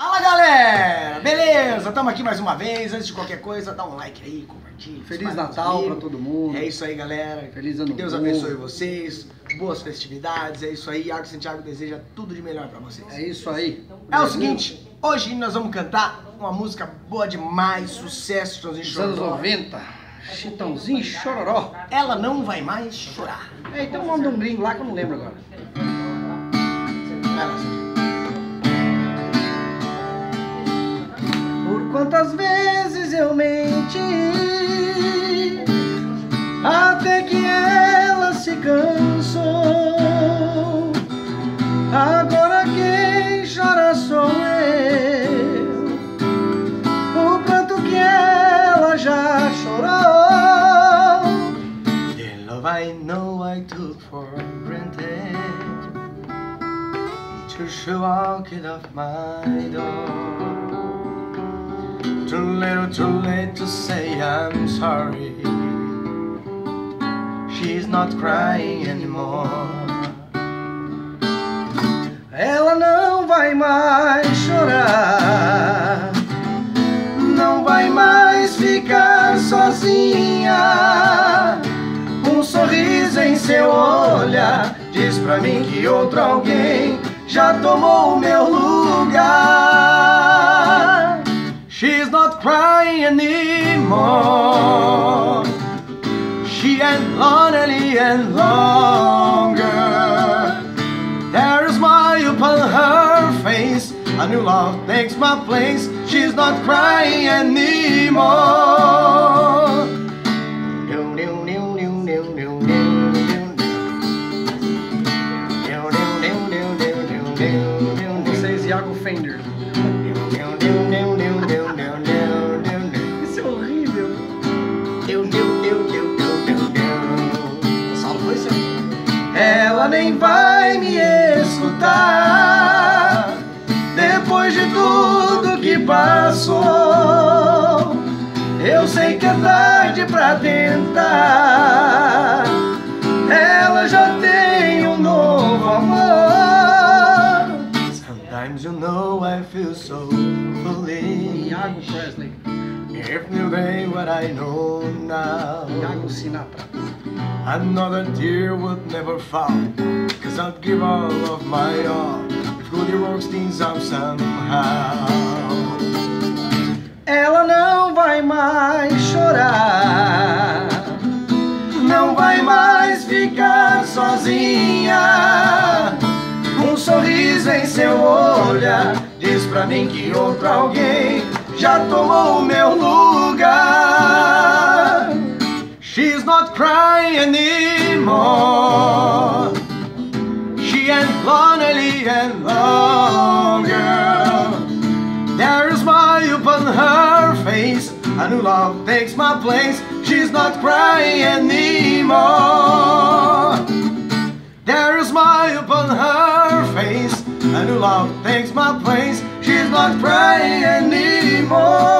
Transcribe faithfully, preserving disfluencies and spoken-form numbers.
Fala galera, beleza? Estamos aqui mais uma vez. Antes de qualquer coisa, dá um like aí, compartilha. Feliz Natal para todo mundo. É isso aí galera, Feliz ano que Deus novo. abençoe vocês, boas festividades, é isso aí. Yago e Santhiago deseja tudo de melhor para vocês. É isso aí. É o seguinte, hoje nós vamos cantar uma música boa demais, sucesso dos anos noventa, Chitãozinho e Xororó, Ela Não Vai Mais Chorar. É, então manda um gringo lá que eu não lembro agora. Quantas vezes eu menti, até que ela se cansou. Agora quem chora sou eu, o pranto que ela já chorou. The love I know I took for granted, to show out of my door. Too little, too late to say I'm sorry. She's not crying anymore. Ela não vai mais chorar, não vai mais ficar sozinha. Um sorriso em seu olhar diz pra mim que outro alguém já tomou o meu lugar. She's not crying anymore. She ain't lonely any longer. There is smile upon her face, a new love takes my place. She's not crying anymore. Vocês Yago Fender. Ela nem vai me escutar, depois de tudo que passou. Eu sei que é tarde pra tentar, ela já tem um novo amor. Sometimes you know I feel so foolish, Yago Presley. If you knew what I know now, Yago Sinatra. Another tear would never fall, cause I'd give all of my all if Goldie Rocksteen's up somehow. Ela não vai mais chorar, não vai mais ficar sozinha. Um sorriso em seu olhar diz pra mim que outro alguém já tomou o meu lugar. She's not crying anymore. She ain't lonely any longer. There is smile upon her face, a new love takes my place. She's not crying anymore. There is smile upon her face, a new love takes my place. She's not crying anymore.